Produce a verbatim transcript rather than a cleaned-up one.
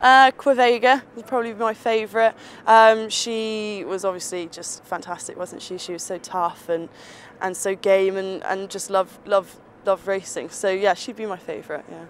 Uh, Quavega was probably my favourite. Um, she was obviously just fantastic, wasn't she? She was so tough and and so game and, and just love love love racing. So yeah, she'd be my favourite. Yeah.